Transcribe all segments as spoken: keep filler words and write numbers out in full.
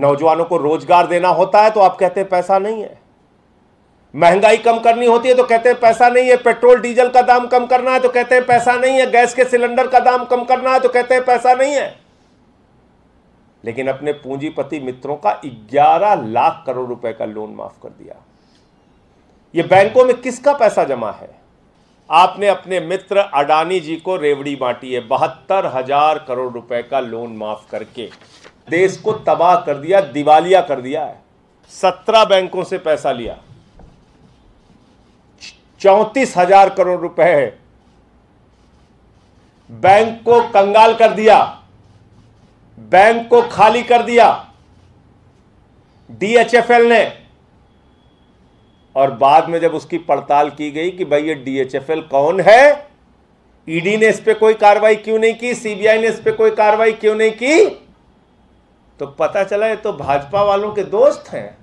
नौजवानों को रोजगार देना होता है तो आप कहते हैं पैसा नहीं है, महंगाई कम करनी होती है तो कहते हैं पैसा नहीं है, पेट्रोल डीजल का दाम कम करना है तो कहते हैं पैसा नहीं है, गैस के सिलेंडर का दाम कम करना है तो कहते हैं पैसा नहीं है। लेकिन अपने पूंजीपति मित्रों का ग्यारह लाख करोड़ रुपए का लोन माफ कर दिया। ये बैंकों में किसका पैसा जमा है? आपने अपने मित्र अडानी जी को रेवड़ी बांटी है, बहत्तर हजार करोड़ रुपए का लोन माफ करके देश को तबाह कर दिया, दिवालिया कर दिया है। सत्रह बैंकों से पैसा लिया, चौंतीस हजार करोड़ रुपए बैंक को कंगाल कर दिया, बैंक को खाली कर दिया डी एच एफ एल ने। और बाद में जब उसकी पड़ताल की गई कि भाई ये डी एच एफ एल कौन है, ई डी ने इस पे कोई कार्रवाई क्यों नहीं की, सी बी आई ने इस पे कोई कार्रवाई क्यों नहीं की, तो पता चला ये तो भाजपा वालों के दोस्त हैं।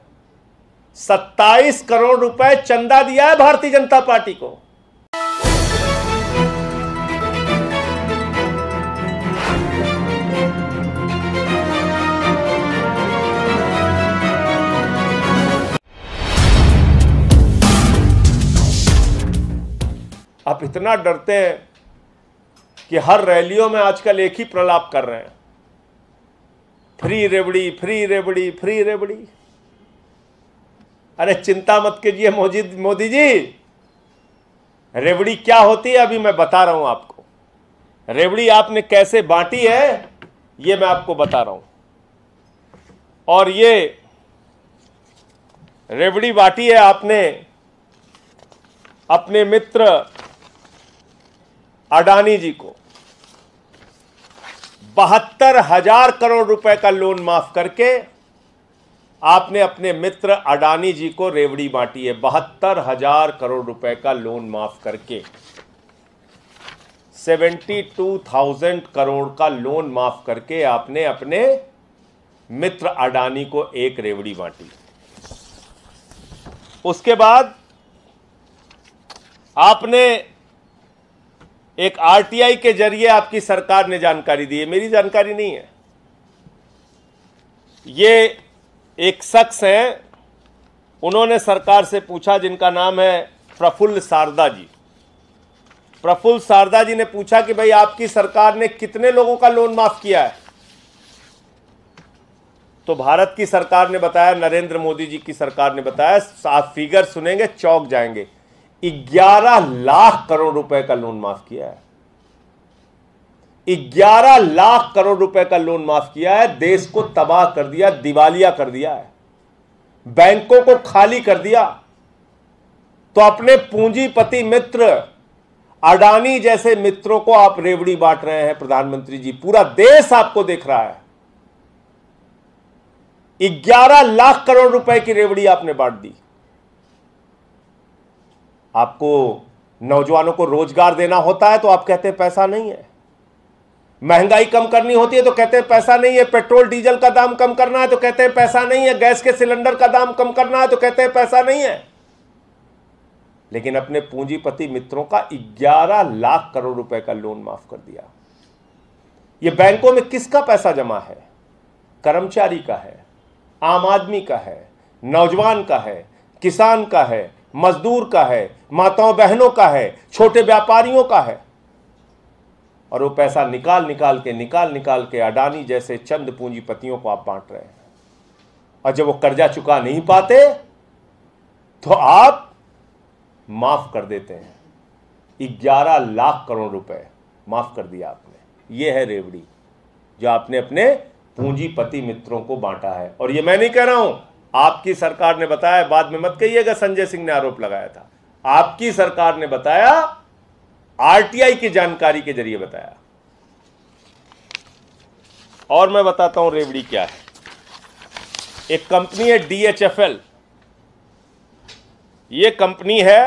सत्ताईस करोड़ रुपए चंदा दिया है भारतीय जनता पार्टी को। आप इतना डरते हैं कि हर रैलियों में आजकल एक ही प्रलाप कर रहे हैं, फ्री रेवड़ी, फ्री रेवड़ी, फ्री रेवड़ी। अरे चिंता मत कीजिए मोदी मोदी जी, रेवड़ी क्या होती है अभी मैं बता रहा हूं आपको। रेवड़ी आपने कैसे बांटी है ये मैं आपको बता रहा हूं। और ये रेवड़ी बांटी है आपने अपने मित्र अडानी जी को, बहत्तर हजार करोड़ रुपए का लोन माफ करके आपने अपने मित्र अडानी जी को रेवड़ी बांटी है, बहत्तर हजार करोड़ रुपए का लोन माफ करके सेवेंटी टू थाउजेंड करोड़ का लोन माफ करके आपने अपने मित्र अडानी को एक रेवड़ी बांटी। उसके बाद आपने एक आर टी आई के जरिए आपकी सरकार ने जानकारी दी है, मेरी जानकारी नहीं है, ये एक शख्स हैं, उन्होंने सरकार से पूछा, जिनका नाम है प्रफुल्ल सारदा जी। प्रफुल्ल सारदा जी ने पूछा कि भाई आपकी सरकार ने कितने लोगों का लोन माफ किया है, तो भारत की सरकार ने बताया, नरेंद्र मोदी जी की सरकार ने बताया, आप फिगर सुनेंगे चौंक जाएंगे, ग्यारह लाख करोड़ रुपए का लोन माफ किया है, ग्यारह लाख करोड़ रुपए का लोन माफ किया है, देश को तबाह कर दिया, दिवालिया कर दिया है, बैंकों को खाली कर दिया। तो अपने पूंजीपति मित्र अडानी जैसे मित्रों को आप रेवड़ी बांट रहे हैं प्रधानमंत्री जी, पूरा देश आपको देख रहा है। ग्यारह लाख करोड़ रुपए की रेवड़ी आपने बांट दी। आपको नौजवानों को रोजगार देना होता है तो आप कहते हैं पैसा नहीं है, महंगाई कम करनी होती है तो कहते हैं पैसा नहीं है, पेट्रोल डीजल का दाम कम करना है तो कहते हैं पैसा नहीं है, गैस के सिलेंडर का दाम कम करना है तो कहते हैं पैसा नहीं है। लेकिन अपने पूंजीपति मित्रों का ग्यारह लाख करोड़ रुपए का लोन माफ कर दिया। ये बैंकों में किसका पैसा जमा है? कर्मचारी का है, आम आदमी का है, नौजवान का है, किसान का है, मजदूर का है, माताओं बहनों का है, छोटे व्यापारियों का है। और वो पैसा निकाल निकाल के निकाल निकाल के अडानी जैसे चंद पूंजीपतियों को आप बांट रहे हैं। और जब वो कर्जा चुका नहीं पाते तो आप माफ कर देते हैं, ग्यारह लाख करोड़ रुपए माफ कर दिया आपने। ये है रेवड़ी जो आपने अपने पूंजीपति मित्रों को बांटा है। और ये मैं नहीं कह रहा हूं, आपकी सरकार ने बताया, बाद में मत कहिएगा संजय सिंह ने आरोप लगाया था, आपकी सरकार ने बताया, आर टी आई की जानकारी के जरिए बताया। और मैं बताता हूं रेवड़ी क्या है। एक कंपनी है डी एच एफ एल, ये कंपनी है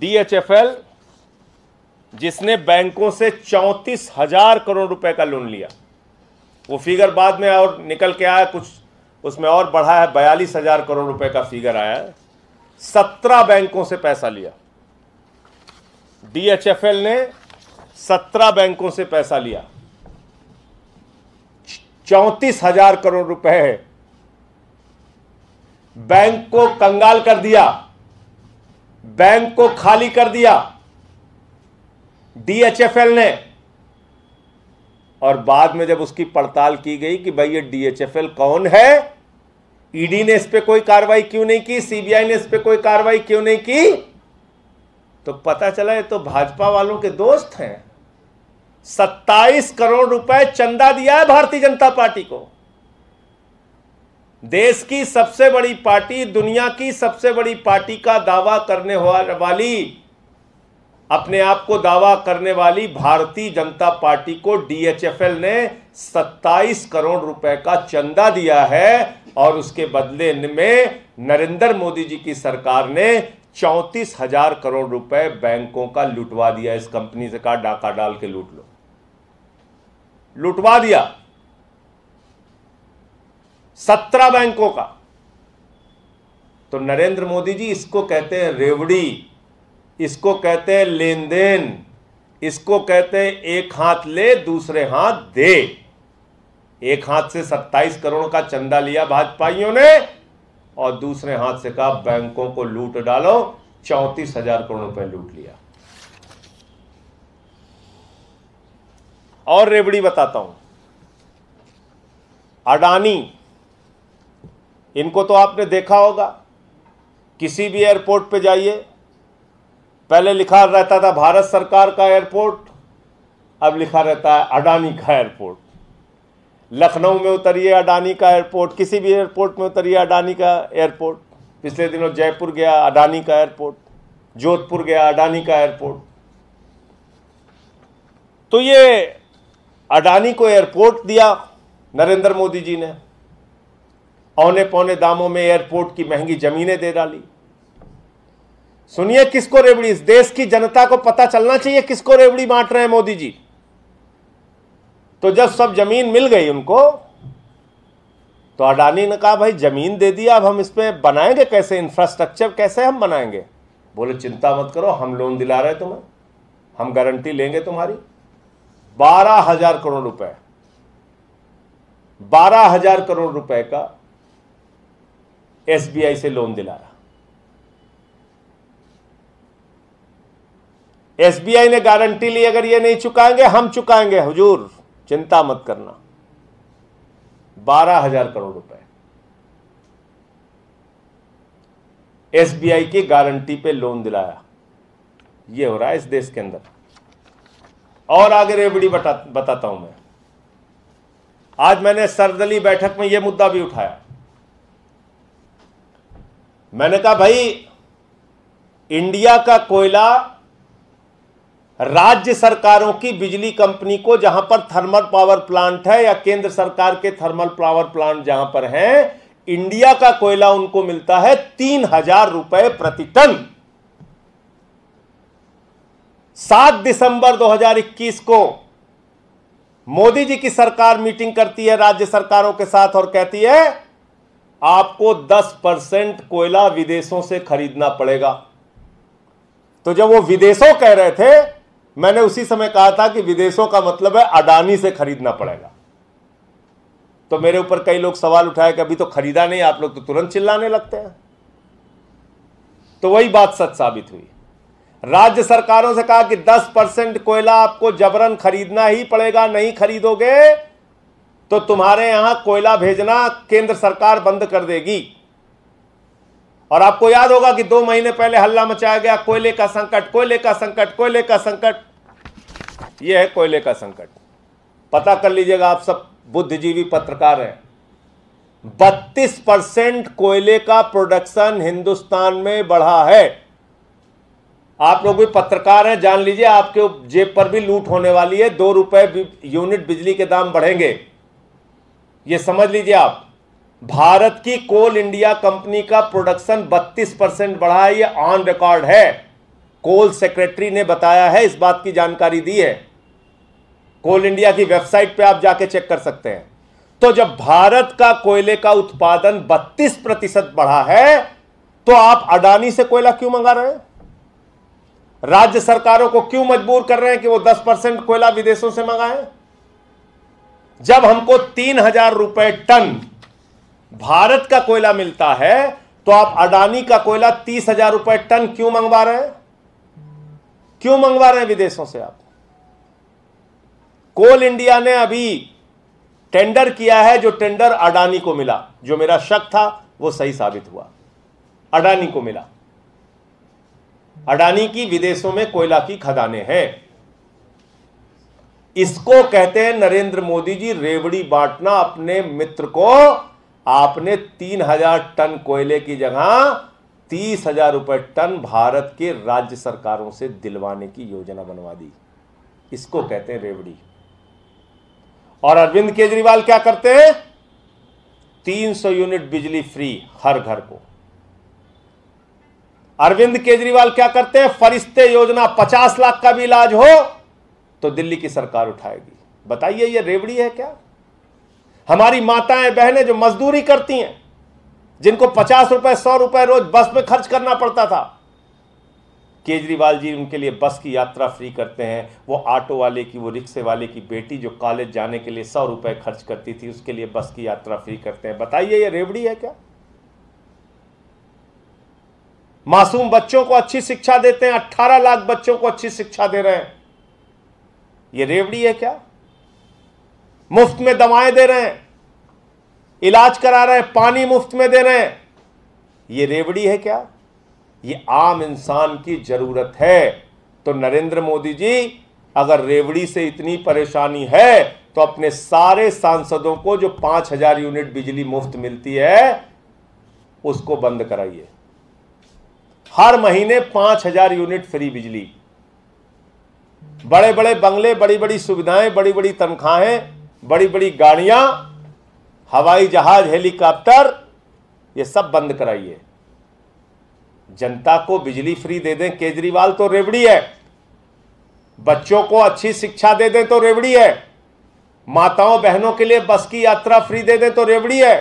डी एच एफ एल जिसने बैंकों से चौंतीस हजार करोड़ रुपए का लोन लिया। वो फिगर बाद में और निकल के आया, कुछ उसमें और बढ़ा है, बयालीस हजार करोड़ रुपए का फिगर आया है। सत्रह बैंकों से पैसा लिया, डी एच एफ एल ने सत्रह बैंकों से पैसा लिया, चौंतीस हजार करोड़ रुपए बैंक को कंगाल कर दिया, बैंक को खाली कर दिया डीएचएफएल ने। और बाद में जब उसकी पड़ताल की गई कि भाई ये डीएचएफएल कौन है, ईडी ने इस पे कोई कार्रवाई क्यों नहीं की, सीबीआई ने इस पे कोई कार्रवाई क्यों नहीं की, तो पता चला ये तो भाजपा वालों के दोस्त हैं। सत्ताईस करोड़ रुपए चंदा दिया है भारतीय जनता पार्टी को। देश की सबसे बड़ी पार्टी, दुनिया की सबसे बड़ी पार्टी का दावा करने वाली, अपने आप को दावा करने वाली भारतीय जनता पार्टी को डीएचएफएल ने सत्ताईस करोड़ रुपए का चंदा दिया है और उसके बदले में नरेंद्र मोदी जी की सरकार ने चौंतीस हजार करोड़ रुपए बैंकों का लुटवा दिया। इस कंपनी से कहा डाका डाल के लूट लो, लुटवा दिया सत्रह बैंकों का। तो नरेंद्र मोदी जी इसको कहते हैं रेवड़ी, इसको कहते हैं लेन देन, इसको कहते हैं एक हाथ ले दूसरे हाथ दे। एक हाथ से सत्ताईस करोड़ का चंदा लिया भाजपाइयों ने और दूसरे हाथ से कहा बैंकों को लूट डालो, चौंतीस हजार करोड़ रुपए लूट लिया। और रेवड़ी बताता हूं, अडानी, इनको तो आपने देखा होगा, किसी भी एयरपोर्ट पे जाइए पहले लिखा रहता था भारत सरकार का एयरपोर्ट, अब लिखा रहता है अडानी का एयरपोर्ट। लखनऊ में उतरिए अडानी का एयरपोर्ट, किसी भी एयरपोर्ट में उतरिए अडानी का एयरपोर्ट। पिछले दिनों जयपुर गया अडानी का एयरपोर्ट, जोधपुर गया अडानी का एयरपोर्ट। तो ये अडानी को एयरपोर्ट दिया नरेंद्र मोदी जी ने, औने पौने दामों में एयरपोर्ट की महंगी जमीनें दे डाली। सुनिए किसको रेवड़ी, इस देश की जनता को पता चलना चाहिए किसको रेवड़ी बांट रहे हैं मोदी जी। तो जब सब जमीन मिल गई उनको, तो अडानी ने कहा भाई जमीन दे दिया, अब हम इसमें बनाएंगे कैसे, इंफ्रास्ट्रक्चर कैसे हम बनाएंगे। बोले चिंता मत करो, हम लोन दिला रहे तुम्हें, हम गारंटी लेंगे तुम्हारी। बारह हजार करोड़ रुपए, बारह हजार करोड़ रुपए का एसबीआई से लोन दिला रहा। एसबीआई ने गारंटी ली, अगर ये नहीं चुकाएंगे हम चुकाएंगे हुजूर, चिंता मत करना। बारह हजार करोड़ रुपए एसबीआई की गारंटी पे लोन दिलाया। ये हो रहा है इस देश के अंदर। और आगे रेवड़ी बता, बताता हूं मैं। आज मैंने सर्वदलीय बैठक में यह मुद्दा भी उठाया। मैंने कहा भाई इंडिया का कोयला राज्य सरकारों की बिजली कंपनी को, जहां पर थर्मल पावर प्लांट है या केंद्र सरकार के थर्मल पावर प्लांट जहां पर हैं, इंडिया का कोयला उनको मिलता है तीन हजार रुपए प्रति टन। सात दिसंबर दो हजार इक्कीस को मोदी जी की सरकार मीटिंग करती है राज्य सरकारों के साथ और कहती है आपको दस परसेंट कोयला विदेशों से खरीदना पड़ेगा। तो जब वो विदेशों कह रहे थे, मैंने उसी समय कहा था कि विदेशों का मतलब है अडानी से खरीदना पड़ेगा। तो मेरे ऊपर कई लोग सवाल उठाए कि अभी तो खरीदा नहीं, आप लोग तो तुरंत चिल्लाने लगते हैं। तो वही बात सच साबित हुई। राज्य सरकारों से कहा कि दस परसेंट कोयला आपको जबरन खरीदना ही पड़ेगा, नहीं खरीदोगे तो तुम्हारे यहां कोयला भेजना केंद्र सरकार बंद कर देगी। और आपको याद होगा कि दो महीने पहले हल्ला मचाया गया, कोयले का संकट, कोयले का संकट, कोयले का संकट। यह है कोयले का संकट। पता कर लीजिएगा, आप सब बुद्धिजीवी पत्रकार हैं। बत्तीस परसेंट कोयले का प्रोडक्शन हिंदुस्तान में बढ़ा है। आप लोग भी पत्रकार हैं, जान लीजिए आपके जेब पर भी लूट होने वाली है। दो रुपए यूनिट बिजली के दाम बढ़ेंगे, ये समझ लीजिए आप। भारत की कोल इंडिया कंपनी का प्रोडक्शन बत्तीस परसेंट बढ़ा है, ये ऑन रिकॉर्ड है। कोल सेक्रेटरी ने बताया है, इस बात की जानकारी दी है। कोल इंडिया की वेबसाइट पे आप जाके चेक कर सकते हैं। तो जब भारत का कोयले का उत्पादन बत्तीस प्रतिशत बढ़ा है, तो आप अडानी से कोयला क्यों मंगा रहे हैं? राज्य सरकारों को क्यों मजबूर कर रहे हैं कि वो दस परसेंट कोयला विदेशों से मंगाएं? जब हमको तीन हजार रुपए टन भारत का कोयला मिलता है तो आप अडानी का कोयला तीस हजार रुपए टन क्यों मंगवा रहे हैं? क्यों मंगवा रहे हैं विदेशों से आप? कोल इंडिया ने अभी टेंडर किया है, जो टेंडर अडानी को मिला, जो मेरा शक था वो सही साबित हुआ, अडानी को मिला। अडानी की विदेशों में कोयला की खदानें हैं। इसको कहते हैं नरेंद्र मोदी जी रेवड़ी बांटना। अपने मित्र को आपने तीन हजार टन कोयले की जगह तीस हजार रुपए टन भारत के राज्य सरकारों से दिलवाने की योजना बनवा दी। इसको कहते हैं रेवड़ी। और अरविंद केजरीवाल क्या करते हैं? तीन सौ यूनिट बिजली फ्री हर घर को। अरविंद केजरीवाल क्या करते हैं? फरिश्ते योजना, पचास लाख का भी इलाज हो तो दिल्ली की सरकार उठाएगी। बताइए ये रेवड़ी है क्या? हमारी माताएं बहनें जो मजदूरी करती हैं, जिनको पचास रुपए सौ रुपए रोज बस में खर्च करना पड़ता था, केजरीवाल जी उनके लिए बस की यात्रा फ्री करते हैं। वो ऑटो वाले की, वो रिक्शे वाले की बेटी जो कॉलेज जाने के लिए सौ रुपए खर्च करती थी, उसके लिए बस की यात्रा फ्री करते हैं। बताइए ये रेवड़ी है क्या? मासूम बच्चों को अच्छी शिक्षा देते हैं, अट्ठारह लाख बच्चों को अच्छी शिक्षा दे रहे हैं, ये रेवड़ी है क्या? मुफ्त में दवाएं दे रहे हैं, इलाज करा रहे हैं, पानी मुफ्त में दे रहे हैं, ये रेवड़ी है क्या? ये आम इंसान की जरूरत है। तो नरेंद्र मोदी जी, अगर रेवड़ी से इतनी परेशानी है तो अपने सारे सांसदों को जो पांच हजार यूनिट बिजली मुफ्त मिलती है उसको बंद कराइए। हर महीने पांच हजार यूनिट फ्री बिजली, बड़े बड़े बंगले, बड़ी बड़ी सुविधाएं, बड़ी बड़ी तनख्वाहें, बड़ी बड़ी गाड़ियां, हवाई जहाज, हेलीकॉप्टर, ये सब बंद कराइए। जनता को बिजली फ्री दे दें, केजरीवाल तो रेवड़ी है। बच्चों को अच्छी शिक्षा दे दें तो रेवड़ी है। माताओं बहनों के लिए बस की यात्रा फ्री दे दें तो रेवड़ी है।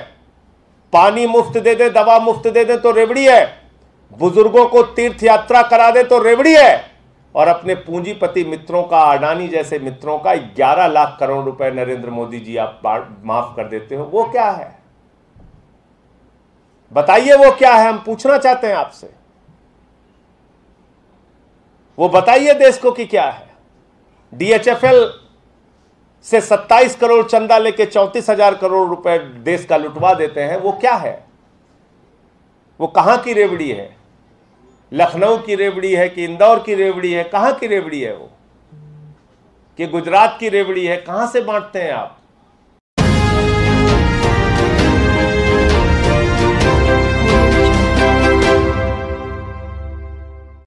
पानी मुफ्त दे दें, दवा मुफ्त दे दें तो रेवड़ी है। बुजुर्गों को तीर्थ यात्रा करा दें तो रेवड़ी है। और अपने पूंजीपति मित्रों का, अडानी जैसे मित्रों का ग्यारह लाख करोड़ रुपए नरेंद्र मोदी जी आप माफ कर देते हो, वो क्या है? बताइए वो क्या है? हम पूछना चाहते हैं आपसे, वो बताइए देश को कि क्या है। डी एच एफ एल से सत्ताईस करोड़ चंदा लेके चौंतीस हजार करोड़ रुपए देश का लुटवा देते हैं, वो क्या है? वो कहां की रेवड़ी है? लखनऊ की रेवड़ी है कि इंदौर की रेवड़ी है? कहाँ की रेवड़ी है वो? कि गुजरात की रेवड़ी है? कहाँ से बांटते हैं आप?